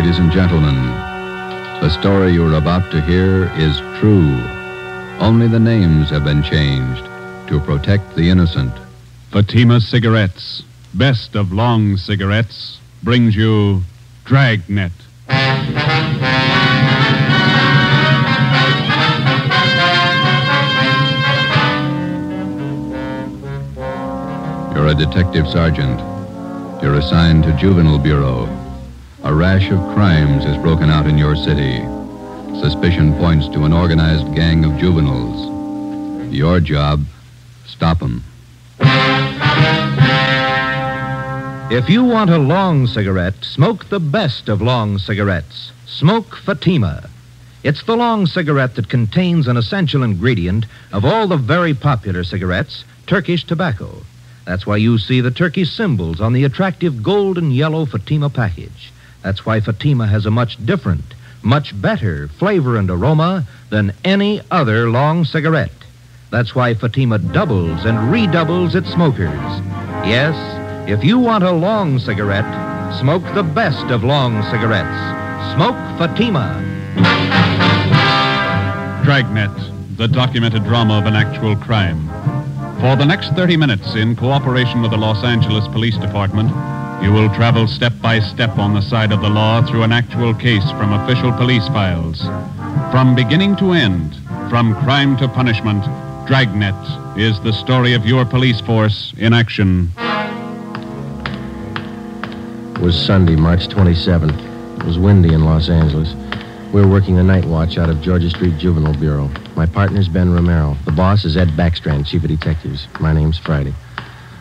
ladies and gentlemen. The story you're about to hear is true. Only the names have been changed to protect the innocent. Fatima Cigarettes, best of long cigarettes, brings you Dragnet. You're a detective sergeant. You're assigned to Juvenile Bureau. A rash of crimes has broken out in your city. Suspicion points to an organized gang of juveniles. Your job, stop them. If you want a long cigarette, smoke the best of long cigarettes. Smoke Fatima. It's the long cigarette that contains an essential ingredient of all the very popular cigarettes, Turkish tobacco. That's why you see the Turkish symbols on the attractive gold and yellow Fatima package. That's why Fatima has a much different, much better flavor and aroma than any other long cigarette. That's why Fatima doubles and redoubles its smokers. Yes, if you want a long cigarette, smoke the best of long cigarettes. Smoke Fatima. Dragnet, the documented drama of an actual crime. For the next 30 minutes, in cooperation with the Los Angeles Police Department, you will travel step by step on the side of the law through an actual case from official police files. From beginning to end, from crime to punishment, Dragnet is the story of your police force in action. It was Sunday, March 27th. It was windy in Los Angeles. We were working a night watch out of Georgia Street Juvenile Bureau. My partner's Ben Romero. The boss is Ed Backstrand, chief of detectives. My name's Friday.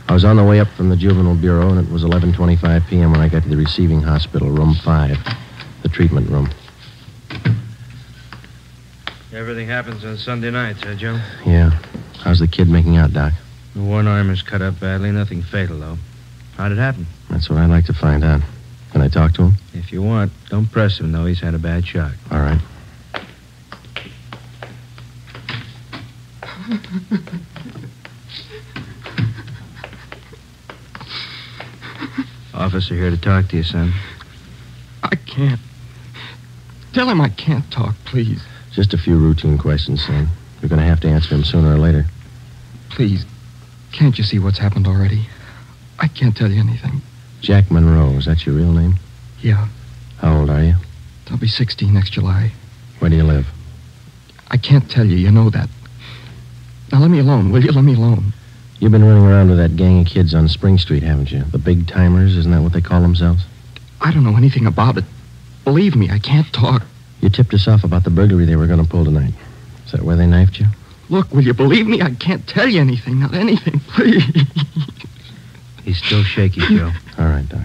I was on the way up from the Juvenile Bureau, and it was 11:25 p.m. when I got to the receiving hospital, room 5, the treatment room. Everything happens on Sunday nights, huh, Joe? Yeah. How's the kid making out, Doc? The one arm is cut up badly. Nothing fatal, though. How'd it happen? That's what I'd like to find out. Can I talk to him? If you want. Don't press him, though. He's had a bad shock. All right. Officer here to talk to you, son. I can't. Tell him I can't talk, please. Just a few routine questions, son. You're going to have to answer them sooner or later. Please, can't you see what's happened already? I can't tell you anything. Jack Monroe, is that your real name? Yeah. How old are you? I'll be 16 next July. Where do you live? I can't tell you. You know that. Now, let me alone, will you? Let me alone. You've been running around with that gang of kids on Spring Street, haven't you? The big timers, isn't that what they call themselves? I don't know anything about it. Believe me, I can't talk. You tipped us off about the burglary they were going to pull tonight. Is that where they knifed you? Look, will you believe me? I can't tell you anything. Not anything, please. He's still shaky, Joe. All right, Doc.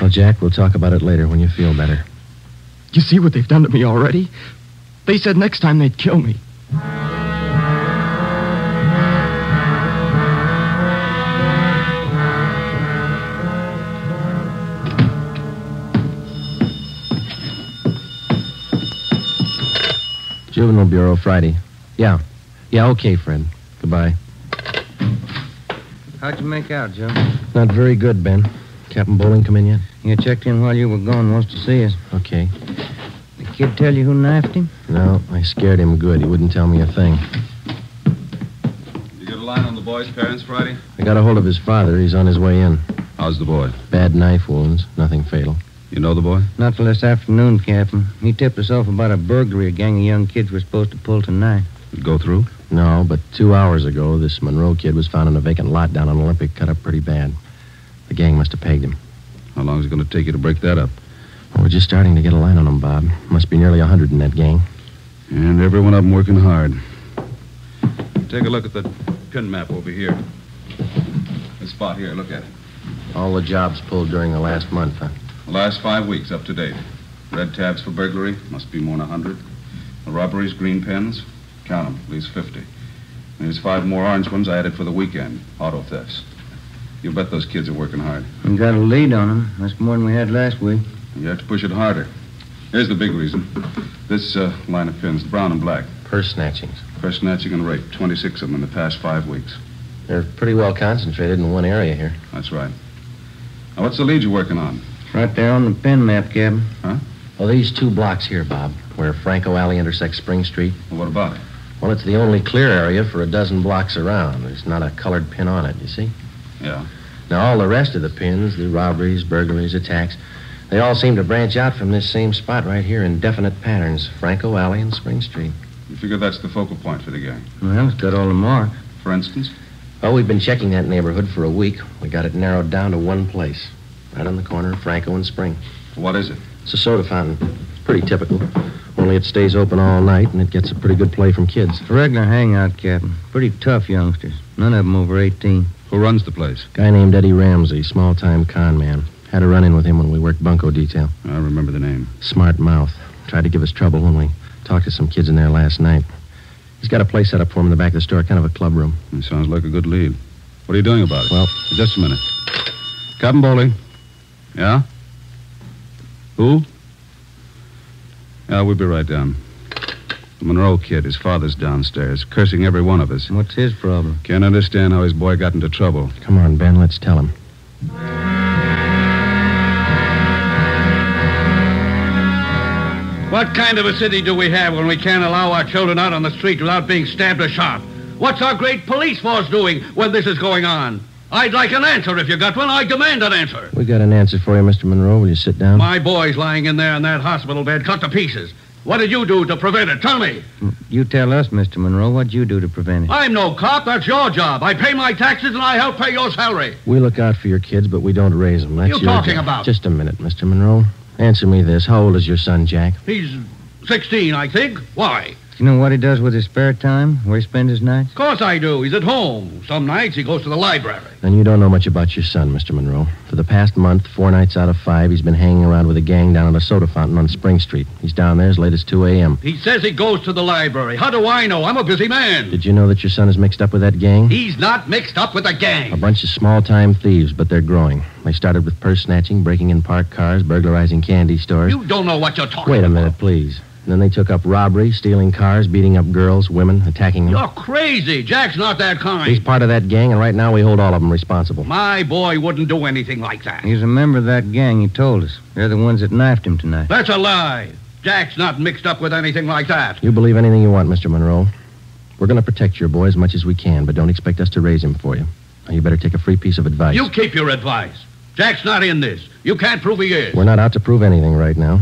Well, Jack, we'll talk about it later when you feel better. You see what they've done to me already? They said next time they'd kill me. Juvenile Bureau, Friday. Yeah. Yeah, okay, Fred. Goodbye. How'd you make out, Joe? Not very good, Ben. Captain Bowling come in yet? Yeah, checked in while you were gone. Wants to see us. Okay. The kid tell you who knifed him? No, I scared him good. He wouldn't tell me a thing. You get a line on the boy's parents, Friday? I got a hold of his father. He's on his way in. How's the boy? Bad knife wounds. Nothing fatal. You know the boy? Not till this afternoon, Captain. He tipped us off about a burglary a gang of young kids were supposed to pull tonight. Did go through? No, but 2 hours ago, this Monroe kid was found in a vacant lot down on Olympic, cut up pretty bad. The gang must have pegged him. How long is it going to take you to break that up? Well, we're just starting to get a line on him, Bob. Must be nearly 100 in that gang. And every one of them working hard. Take a look at the pin map over here. This spot here, look at it. All the jobs pulled during the last month, huh? The last 5 weeks, up to date. Red tabs for burglary, must be more than 100. The robberies, green pens, count them, at least 50. And there's 5 more orange ones I added for the weekend, auto thefts. You bet those kids are working hard. We got a lead on them. That's more than we had last week. You have to push it harder. Here's the big reason. This line of pins, brown and black. Purse snatchings. Purse snatching and rape, 26 of them in the past 5 weeks. They're pretty well concentrated in one area here. That's right. Now, what's the lead you're working on? Right there on the pen map, Captain. Huh? Well, these two blocks here, Bob, where Franco Alley intersects Spring Street. Well, what about it? Well, it's the only clear area for a dozen blocks around. There's not a colored pin on it, you see? Yeah. Now, all the rest of the pins, the robberies, burglaries, attacks, they all seem to branch out from this same spot right here in definite patterns, Franco Alley and Spring Street. You figure that's the focal point for the gang? Well, it's got all the mark. For instance? Well, we've been checking that neighborhood for a week. We got it narrowed down to one place, right on the corner of Franco and Spring. What is it? It's a soda fountain. Pretty typical. Only it stays open all night, and it gets a pretty good play from kids. It's a regular hangout, Captain. Pretty tough youngsters. None of them over 18. Who runs the place? Guy named Eddie Ramsey, small-time con man. Had a run-in with him when we worked bunco detail. I remember the name. Smart mouth. Tried to give us trouble when we talked to some kids in there last night. He's got a place set up for him in the back of the store, kind of a club room. That sounds like a good lead. What are you doing about it? Well... Just a minute. Captain Bowley. Yeah? Who? Yeah, we'll be right down. The Monroe kid, his father's downstairs, cursing every one of us. What's his problem? Can't understand how his boy got into trouble. Come on, Ben, let's tell him. What kind of a city do we have when we can't allow our children out on the street without being stabbed or shot? What's our great police force doing when this is going on? I'd like an answer if you got one. I demand an answer. We got an answer for you, Mr. Monroe. Will you sit down? My boy's lying in there in that hospital bed, cut to pieces. What did you do to prevent it? Tell me. You tell us, Mr. Monroe, what you do to prevent it. I'm no cop. That's your job. I pay my taxes and I help pay your salary. We look out for your kids, but we don't raise them. That's what you're talking about. Just a minute, Mr. Monroe. Answer me this. How old is your son, Jack? He's 16, I think. Why? You know what he does with his spare time? Where he spends his nights? Of course I do. He's at home. Some nights he goes to the library. Then you don't know much about your son, Mr. Monroe. For the past month, 4 nights out of 5, he's been hanging around with a gang down at a soda fountain on Spring Street. He's down there as late as 2 a.m. He says he goes to the library. How do I know? I'm a busy man. Did you know that your son is mixed up with that gang? He's not mixed up with a gang. A bunch of small-time thieves, but they're growing. They started with purse snatching, breaking in parked cars, burglarizing candy stores. You don't know what you're talking about. Wait a minute, please. And then they took up robbery, stealing cars, beating up girls, women, attacking them. You're crazy. Jack's not that kind. He's part of that gang, and right now we hold all of them responsible. My boy wouldn't do anything like that. He's a member of that gang, he told us. They're the ones that knifed him tonight. That's a lie. Jack's not mixed up with anything like that. You believe anything you want, Mr. Monroe. We're going to protect your boy as much as we can, but don't expect us to raise him for you. Now, you better take a free piece of advice. You keep your advice. Jack's not in this. You can't prove he is. We're not out to prove anything right now.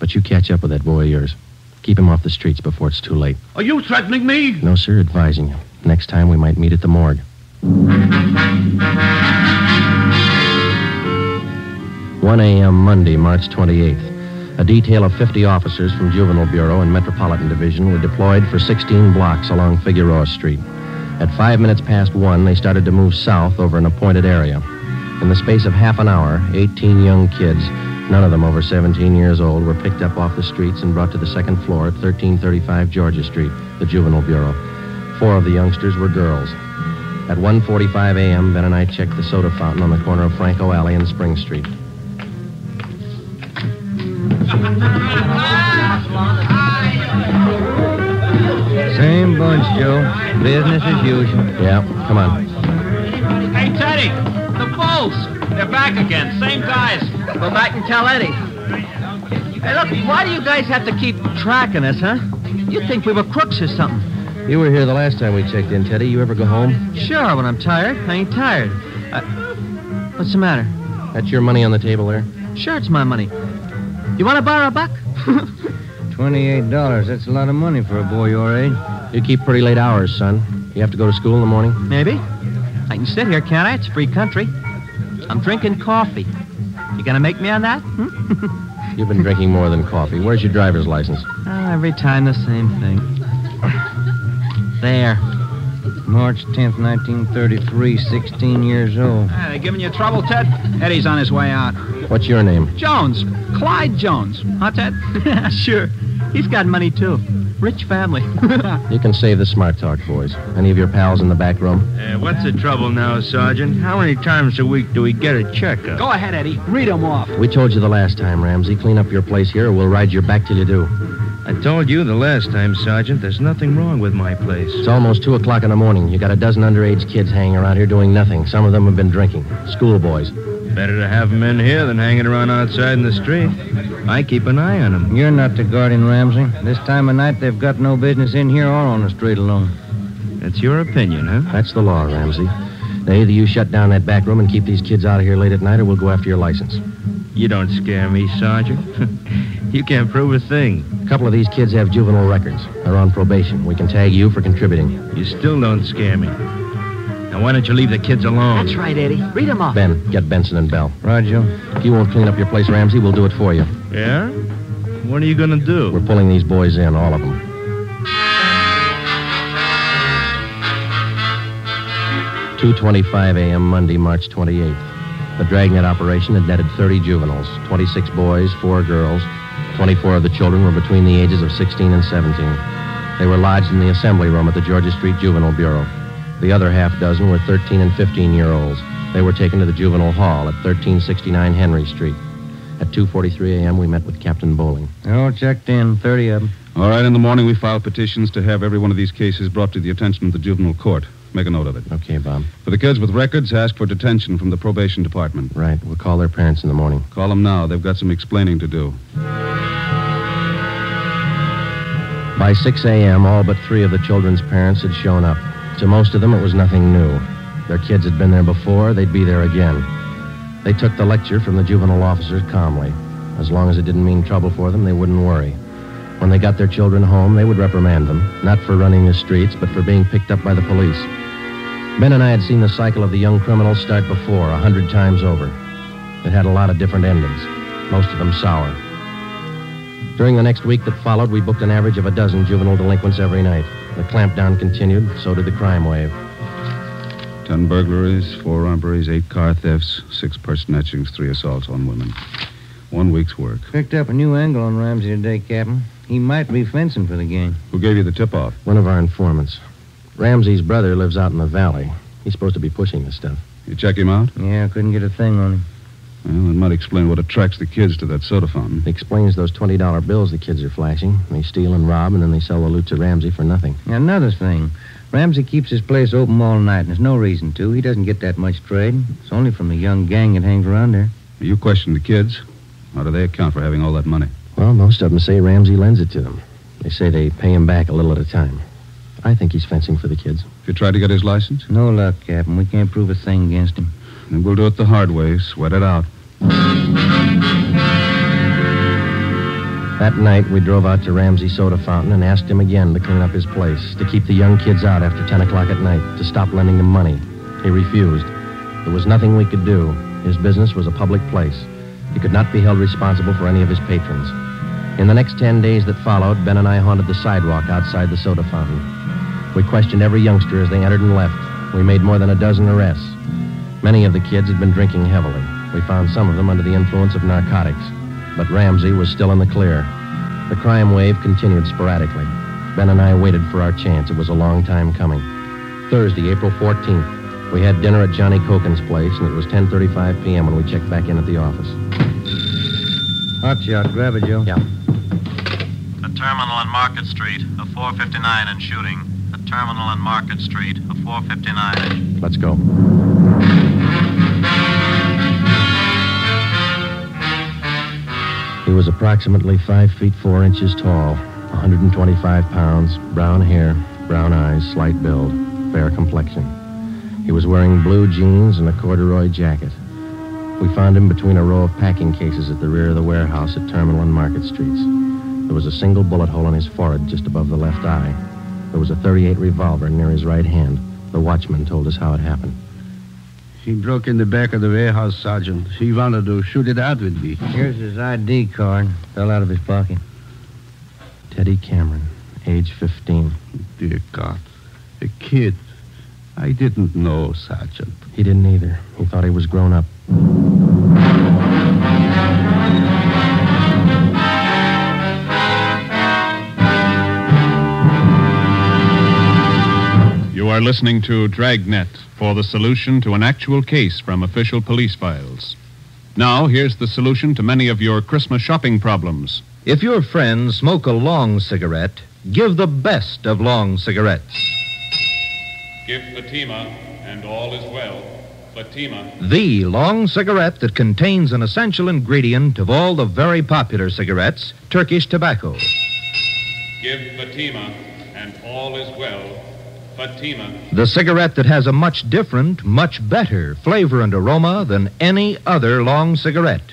But you catch up with that boy of yours. Keep him off the streets before it's too late. Are you threatening me? No, sir, advising you. Next time we might meet at the morgue. One a.m. Monday, March 28th. A detail of 50 officers from Juvenile Bureau and Metropolitan Division were deployed for 16 blocks along Figueroa Street. At 5 minutes past 1, they started to move south over an appointed area. In the space of half an hour, 18 young kids, none of them over 17 years old, were picked up off the streets and brought to the second floor at 1335 Georgia Street, the Juvenile Bureau. 4 of the youngsters were girls. At 1:45 a.m., Ben and I checked the soda fountain on the corner of Franco Alley and Spring Street. Same bunch, Joe. Business as usual. Yeah, come on. Hey, Teddy, the Bulls. They're back again. Same guys. Go back and tell Eddie. Hey, look, why do you guys have to keep tracking us, huh? You'd think we were crooks or something. You were here the last time we checked in, Teddy. You ever go home? Sure, when I'm tired. I ain't tired. What's the matter? That's your money on the table there? Sure, it's my money. You want to borrow a buck? $28. That's a lot of money for a boy your age. You keep pretty late hours, son. You have to go to school in the morning? Maybe. I can sit here, can't I? It's free country. I'm drinking coffee. You gonna make me on that? Hmm? You've been drinking more than coffee. Where's your driver's license? Oh, every time the same thing. There. March 10th, 1933, 16 years old. They giving you trouble, Ted? Eddie's on his way out. What's your name? Jones. Clyde Jones. Huh, Ted? Sure. He's got money, too. Rich family. You can save the smart talk, boys. Any of your pals in the back room? What's the trouble now, Sergeant? How many times a week do we get a checkup? Go ahead, Eddie. Read them off. We told you the last time, Ramsey. Clean up your place here or we'll ride your back till you do. I told you the last time, Sergeant. There's nothing wrong with my place. It's almost 2 o'clock in the morning. You got a dozen underage kids hanging around here doing nothing. Some of them have been drinking. Schoolboys. Better to have them in here than hanging around outside in the street. I keep an eye on them. You're not the guardian, Ramsey. This time of night, they've got no business in here or on the street alone. That's your opinion, huh? That's the law, Ramsey. Now, either you shut down that back room and keep these kids out of here late at night, or we'll go after your license. You don't scare me, Sergeant. You can't prove a thing. A couple of these kids have juvenile records. They're on probation. We can tag you for contributing. You still don't scare me. Now, why don't you leave the kids alone? That's right, Eddie. Read them off. Ben, get Benson and Bell. Roger. If you won't clean up your place, Ramsey, we'll do it for you. Yeah? What are you going to do? We're pulling these boys in, all of them. At 2:25 a.m. Monday, March 28th. The Dragnet operation had netted 30 juveniles, 26 boys, 4 girls. 24 of the children were between the ages of 16 and 17. They were lodged in the assembly room at the Georgia Street Juvenile Bureau. The other half dozen were 13 and 15-year-olds. They were taken to the juvenile hall at 1369 Henry Street. At 2:43 a.m., we met with Captain Bowling. Oh, checked in, 30 of them. All right, in the morning, we filed petitions to have every one of these cases brought to the attention of the juvenile court. Make a note of it. Okay, Bob. For the kids with records, ask for detention from the probation department. Right, we'll call their parents in the morning. Call them now. They've got some explaining to do. By 6 a.m., all but 3 of the children's parents had shown up. To most of them, it was nothing new. Their kids had been there before, they'd be there again. They took the lecture from the juvenile officers calmly. As long as it didn't mean trouble for them, they wouldn't worry. When they got their children home, they would reprimand them, not for running the streets, but for being picked up by the police. Ben and I had seen the cycle of the young criminals start before, 100 times over. It had a lot of different endings, most of them sour. During the next week that followed, we booked an average of a dozen juvenile delinquents every night. The clampdown continued, so did the crime wave. 10 burglaries, 4 robberies, 8 car thefts, 6 purse snatchings, 3 assaults on women. 1 week's work. Picked up a new angle on Ramsey today, Captain. He might be fencing for the gang. Who gave you the tip-off? One of our informants. Ramsey's brother lives out in the valley. He's supposed to be pushing this stuff. You check him out? Yeah, couldn't get a thing on him. Well, it might explain what attracts the kids to that soda fountain. It explains those $20 bills the kids are flashing. They steal and rob, and then they sell the loot to Ramsey for nothing. Another thing. Ramsey keeps his place open all night, and there's no reason to. He doesn't get that much trade. It's only from the young gang that hangs around there. You questioned the kids. How do they account for having all that money? Well, most of them say Ramsey lends it to them. They say they pay him back a little at a time. I think he's fencing for the kids. Have you tried to get his license? No luck, Captain. We can't prove a thing against him. And we'll do it the hard way. Sweat it out. That night, we drove out to Ramsey Soda Fountain and asked him again to clean up his place, to keep the young kids out after 10 o'clock at night, to stop lending them money. He refused. There was nothing we could do. His business was a public place. He could not be held responsible for any of his patrons. In the next 10 days that followed, Ben and I haunted the sidewalk outside the soda fountain. We questioned every youngster as they entered and left. We made more than a dozen arrests. Many of the kids had been drinking heavily. We found some of them under the influence of narcotics. But Ramsey was still in the clear. The crime wave continued sporadically. Ben and I waited for our chance. It was a long time coming. Thursday, April 14th, we had dinner at Johnny Cokin's place, and it was 10:35 p.m. when we checked back in at the office. Hot shot. Grab it, Joe. Yeah. The terminal on Market Street, a 459 and shooting. The terminal on Market Street, a 459. Let's go. He was approximately 5 feet 4 inches tall, 125 pounds, brown hair, brown eyes, slight build, fair complexion. He was wearing blue jeans and a corduroy jacket. We found him between a row of packing cases at the rear of the warehouse at Terminal and Market Streets. There was a single bullet hole in his forehead just above the left eye. There was a .38 revolver near his right hand. The watchman told us how it happened. He broke in the back of the warehouse, Sergeant. He wanted to shoot it out with me. Here's his ID card. Fell out of his pocket. Teddy Cameron, age 15. Dear God, a kid. I didn't know, Sergeant. He didn't either. He thought he was grown up. You are listening to Dragnet for the solution to an actual case from official police files. Now, here's the solution to many of your Christmas shopping problems. If your friends smoke a long cigarette, give the best of long cigarettes. Give Fatima, and all is well. Fatima. The long cigarette that contains an essential ingredient of all the very popular cigarettes, Turkish tobacco. Give Fatima, and all is well. Fatima. The cigarette that has a much different, much better flavor and aroma than any other long cigarette.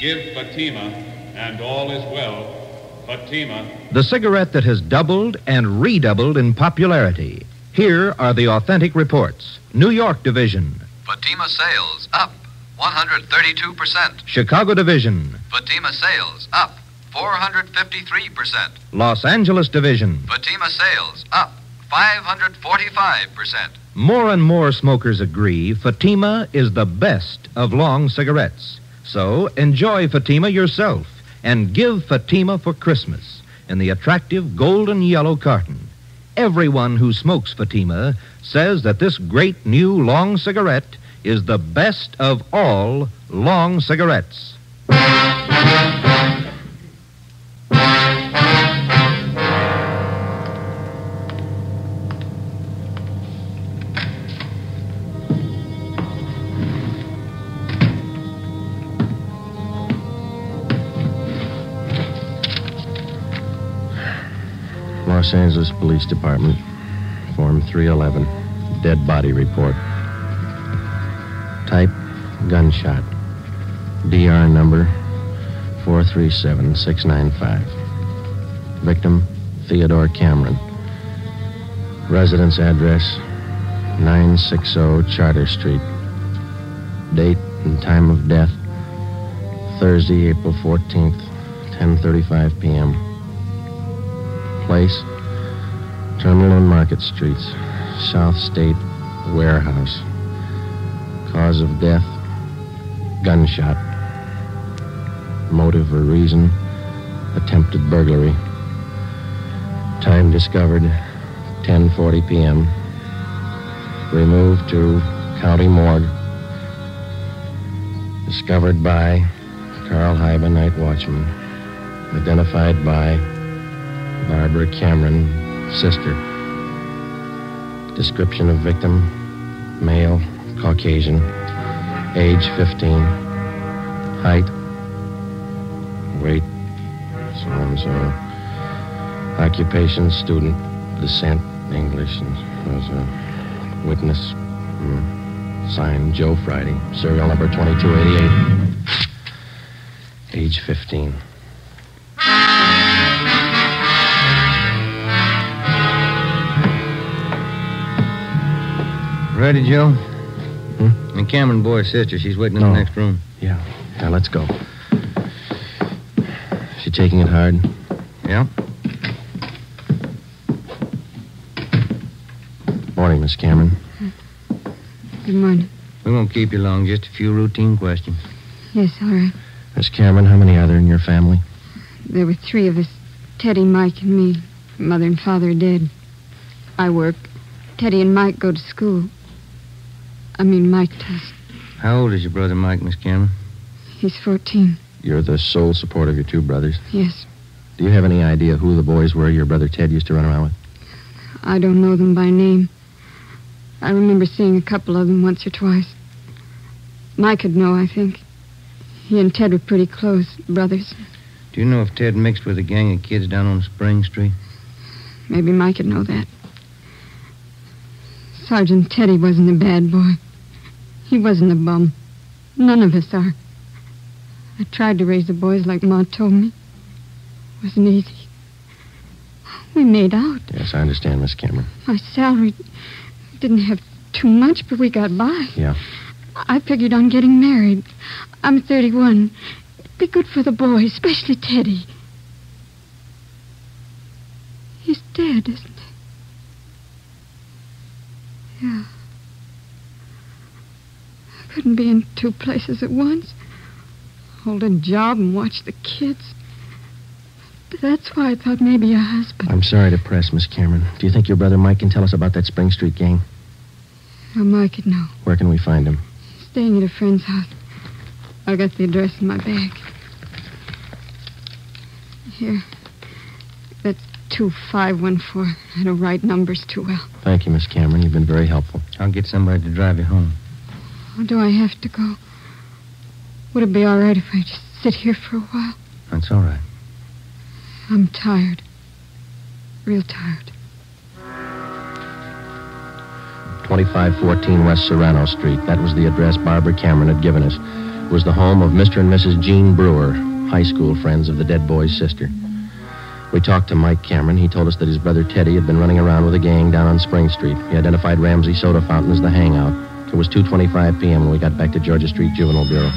Give Fatima, and all is well. Fatima. The cigarette that has doubled and redoubled in popularity. Here are the authentic reports. New York Division. Fatima sales up 132%. Chicago Division. Fatima sales up 453%. Los Angeles Division. Fatima sales up 545%. More and more smokers agree Fatima is the best of long cigarettes. So enjoy Fatima yourself and give Fatima for Christmas in the attractive golden yellow carton. Everyone who smokes Fatima says that this great new long cigarette is the best of all long cigarettes. Los Angeles Police Department, Form 311, dead body report. Type, gunshot. DR number 437695. Victim, Theodore Cameron. Residence address, 960 Charter Street. Date and time of death, Thursday, April 14th, 10:35 p.m. Place, Terminal and Market Streets, South State Warehouse. Cause of death, gunshot. Motive or reason, attempted burglary. Time discovered, 10:40 p.m. Removed to County Morgue. Discovered by Carl Hyba, night watchman. Identified by Barbara Cameron, sister. Description of victim, male, Caucasian, age 15, height, weight, so and so. Occupation, student, descent, English, and was a witness. Signed, Joe Friday, serial number 2288, age 15. Ready, Joe? And Cameron Boy's sister, she's waiting in the next room. Yeah. Yeah, let's go. She taking it hard? Yeah. Morning, Miss Cameron. Good morning. We won't keep you long, just a few routine questions. Yes, all right. Miss Cameron, how many are there in your family? There were three of us, Teddy, Mike, and me. Mother and father are dead. I work. Teddy and Mike go to school. I mean, Mike does. How old is your brother Mike, Miss Cameron? He's 14. You're the sole support of your two brothers? Yes. Do you have any idea who the boys were your brother Ted used to run around with? I don't know them by name. I remember seeing a couple of them once or twice. Mike would know, I think. He and Ted were pretty close, brothers. Do you know if Ted mixed with a gang of kids down on Spring Street? Maybe Mike would know that. Sergeant Teddy wasn't a bad boy. He wasn't a bum. None of us are. I tried to raise the boys like Ma told me. It wasn't easy. We made out. Yes, I understand, Miss Cameron. My salary didn't have too much, but we got by. Yeah. I figured on getting married. I'm 31. It'd be good for the boys, especially Teddy. He's dead, isn't he? Yeah. I couldn't be in two places at once. Hold a job and watch the kids. But that's why I thought maybe a husband. I'm sorry to press, Miss Cameron. Do you think your brother Mike can tell us about that Spring Street gang? Well, Mike would know. Where can we find him? He's staying at a friend's house. I got the address in my bag. Here. That's 2514. I don't write numbers too well. Thank you, Miss Cameron. You've been very helpful. I'll get somebody to drive you home. Or do I have to go? Would it be all right if I just sit here for a while? That's all right. I'm tired. Real tired. 2514 West Serrano Street. That was the address Barbara Cameron had given us. It was the home of Mr. and Mrs. Jean Brewer, high school friends of the dead boy's sister. We talked to Mike Cameron. He told us that his brother Teddy had been running around with a gang down on Spring Street. He identified Ramsey Soda Fountain as the hangout. It was 2:25 p.m. when we got back to Georgia Street Juvenile Bureau.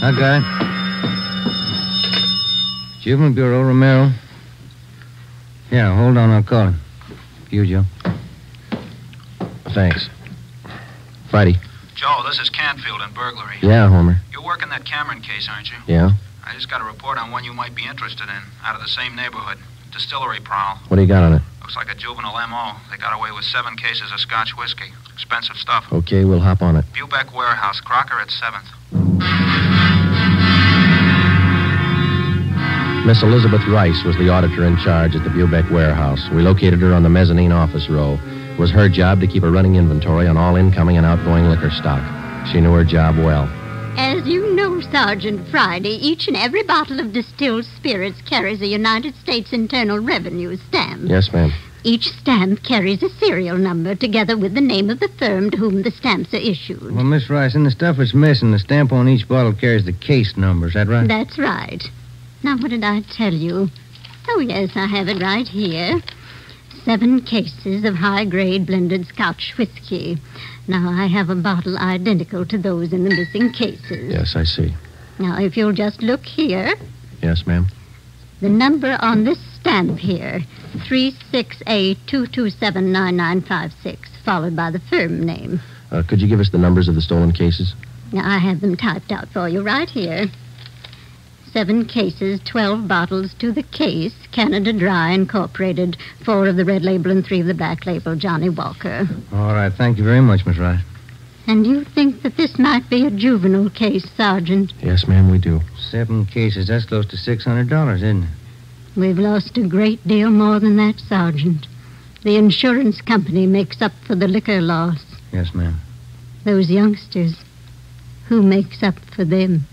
That guy. Juvenile Bureau, Romero. Yeah, hold on, I'll call him. You, Joe. Thanks. Friday. Joe, this is Canfield in burglary. Yeah, Homer. You're working that Cameron case, aren't you? Yeah. I just got a report on one you might be interested in, out of the same neighborhood. Distillery prowl. What do you got on it? Looks like a juvenile M.O. They got away with 7 cases of Scotch whiskey. Expensive stuff. Okay, we'll hop on it. Bubeck Warehouse, Crocker at 7th. Miss Elizabeth Rice was the auditor in charge at the Bubeck Warehouse. We located her on the mezzanine office row. It was her job to keep a running inventory on all incoming and outgoing liquor stock. She knew her job well. As you know, Sergeant Friday, each and every bottle of distilled spirits carries a United States Internal Revenue stamp. Yes, ma'am. Each stamp carries a serial number together with the name of the firm to whom the stamps are issued. Well, Miss Rice, in the stuff that's missing, the stamp on each bottle carries the case number. Is that right? That's right. Now, what did I tell you? Oh, yes, I have it right here. 7 cases of high-grade blended Scotch whiskey. Now, I have a bottle identical to those in the missing cases. Yes, I see. Now, if you'll just look here. Yes, ma'am. The number on this stamp here, 36A2279956, followed by the firm name. Could you give us the numbers of the stolen cases? Now, I have them typed out for you right here. 7 cases, 12 bottles to the case, Canada Dry, Incorporated, 4 of the red label and 3 of the black label, Johnny Walker. All right, thank you very much, Miss Rice. And you think that this might be a juvenile case, Sergeant? Yes, ma'am, we do. 7 cases, that's close to $600, isn't it? We've lost a great deal more than that, Sergeant. The insurance company makes up for the liquor loss. Yes, ma'am. Those youngsters, who makes up for them?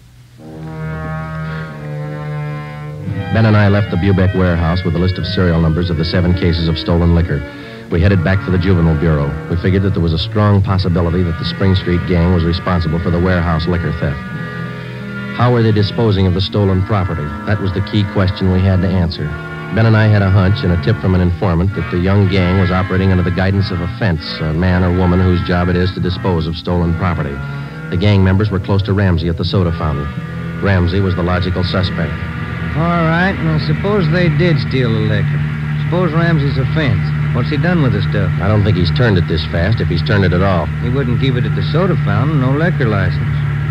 Ben and I left the Bubeck Warehouse with a list of serial numbers of the 7 cases of stolen liquor. We headed back for the Juvenile Bureau. We figured that there was a strong possibility that the Spring Street gang was responsible for the warehouse liquor theft. How were they disposing of the stolen property? That was the key question we had to answer. Ben and I had a hunch and a tip from an informant that the young gang was operating under the guidance of a fence, a man or woman whose job it is to dispose of stolen property. The gang members were close to Ramsey at the soda fountain. Ramsey was the logical suspect. All right, well, suppose they did steal the liquor. Suppose Ramsey's a fence. What's he done with the stuff? I don't think he's turned it this fast, if he's turned it at all. He wouldn't keep it at the soda fountain, no liquor license.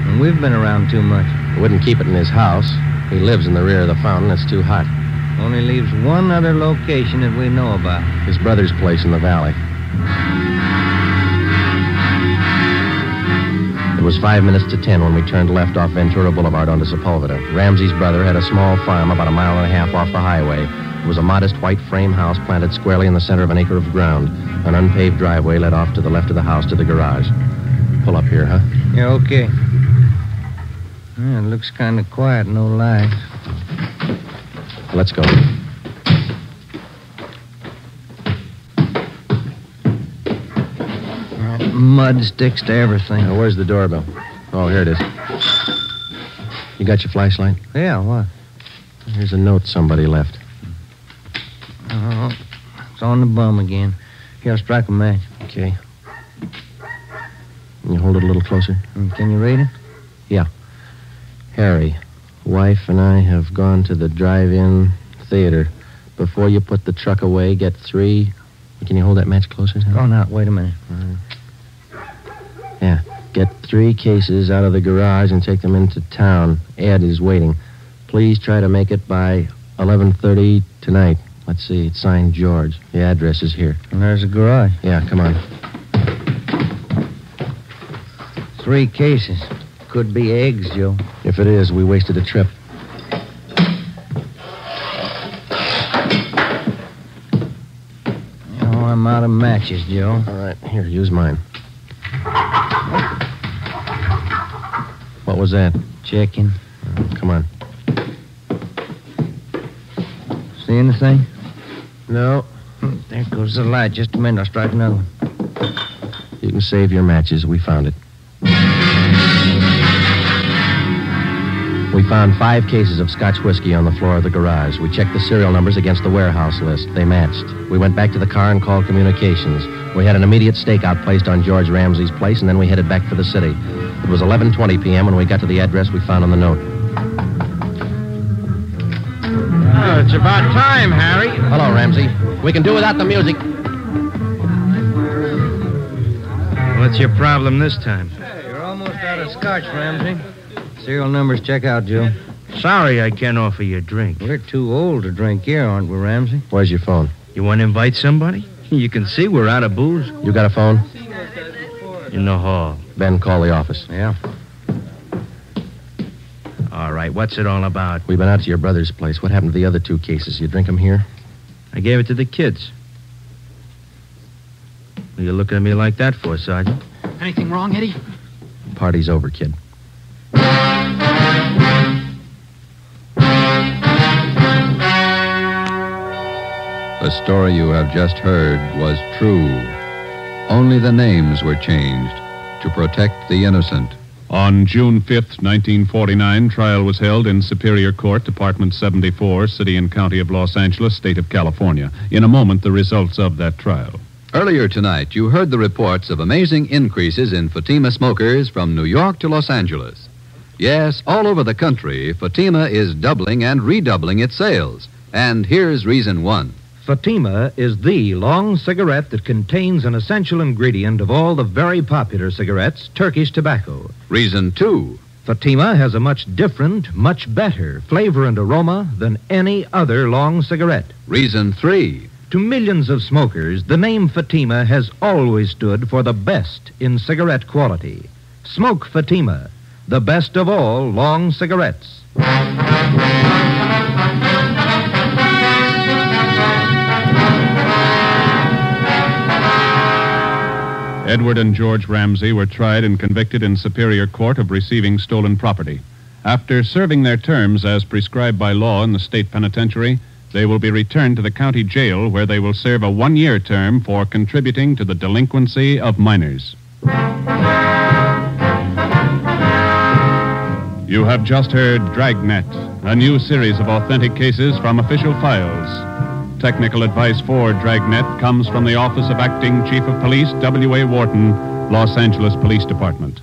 And we've been around too much. He wouldn't keep it in his house. He lives in the rear of the fountain. It's too hot. Only leaves one other location that we know about. His brother's place in the valley. It was 5 minutes to 10 when we turned left off Ventura Boulevard onto Sepulveda. Ramsey's brother had a small farm about a mile and a half off the highway. It was a modest white frame house planted squarely in the center of an acre of ground. An unpaved driveway led off to the left of the house to the garage. Pull up here, huh? Yeah, okay. Well, it looks kind of quiet, no lights. Let's go. Mud sticks to everything. Now, where's the doorbell? Oh, here it is. You got your flashlight? Yeah, what? Here's a note somebody left. Oh, it's on the bum again. Here, I'll strike a match. Okay. Can you hold it a little closer? Can you read it? Yeah. Harry, wife and I have gone to the drive-in theater. Before you put the truck away, get 3... Can you hold that match closer? Oh, no, wait a minute. Yeah. Get 3 cases out of the garage and take them into town. Ed is waiting. Please try to make it by 11:30 tonight. Let's see. It's signed George. The address is here. And there's the garage. Yeah, come on. 3 cases. Could be eggs, Joe. If it is, we wasted a trip. Oh, I'm out of matches, Joe. All right. Here, use mine. What was that? Checking. Oh, come on. See anything? No. There goes the light. Just a minute. I'll strike another one. You can save your matches. We found it. We found 5 cases of Scotch whiskey on the floor of the garage. We checked the serial numbers against the warehouse list. They matched. We went back to the car and called communications. We had an immediate stakeout placed on George Ramsey's place, and then we headed back for the city. It was 11:20 p.m. when we got to the address we found on the note. Oh, it's about time, Harry. Hello, Ramsey. We can do without the music. What's your problem this time? You're almost out of Scotch, Ramsey. Serial numbers, check out, Joe. Sorry I can't offer you a drink. We're too old to drink here, aren't we, Ramsey? Where's your phone? You want to invite somebody? You can see we're out of booze. You got a phone? In the hall. Ben, call the office. Yeah. All right, what's it all about? We've been out to your brother's place. What happened to the other 2 cases? You drink them here? I gave it to the kids. What are you looking at me like that for, Sergeant? Anything wrong, Eddie? Party's over, kid. The story you have just heard was true. Only the names were changed to protect the innocent. On June 5th, 1949, trial was held in Superior Court, Department 74, City and County of Los Angeles, State of California. In a moment, the results of that trial. Earlier tonight, you heard the reports of amazing increases in Fatima smokers from New York to Los Angeles. Yes, all over the country, Fatima is doubling and redoubling its sales. And here's reason one. Fatima is the long cigarette that contains an essential ingredient of all the very popular cigarettes, Turkish tobacco. Reason two. Fatima has a much different, much better flavor and aroma than any other long cigarette. Reason three. To millions of smokers, the name Fatima has always stood for the best in cigarette quality. Smoke Fatima, the best of all long cigarettes. Edward and George Ramsey were tried and convicted in Superior Court of receiving stolen property. After serving their terms as prescribed by law in the state penitentiary, they will be returned to the county jail where they will serve a 1-year term for contributing to the delinquency of minors. You have just heard Dragnet, a new series of authentic cases from official files. Technical advice for Dragnet comes from the Office of Acting Chief of Police, W.A. Wharton, Los Angeles Police Department.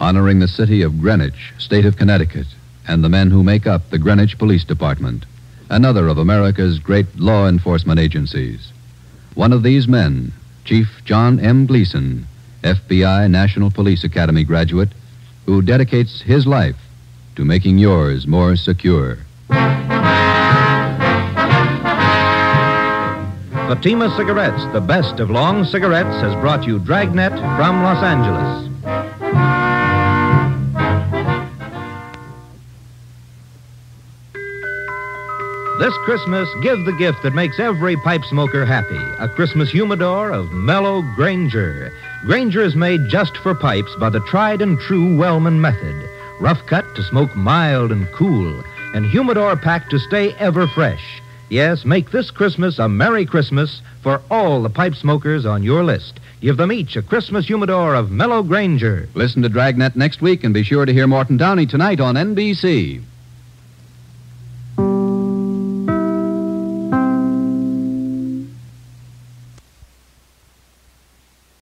Honoring the city of Greenwich, state of Connecticut, and the men who make up the Greenwich Police Department, another of America's great law enforcement agencies. One of these men, Chief John M. Gleason, FBI National Police Academy graduate, who dedicates his life to making yours more secure. Fatima Cigarettes, the best of long cigarettes, has brought you Dragnet from Los Angeles. This Christmas, give the gift that makes every pipe smoker happy, a Christmas humidor of mellow Granger. Granger is made just for pipes by the tried and true Wellman method. Rough cut to smoke mild and cool, and humidor packed to stay ever fresh. Yes, make this Christmas a Merry Christmas for all the pipe smokers on your list. Give them each a Christmas humidor of mellow Granger. Listen to Dragnet next week and be sure to hear Martin Downey tonight on NBC.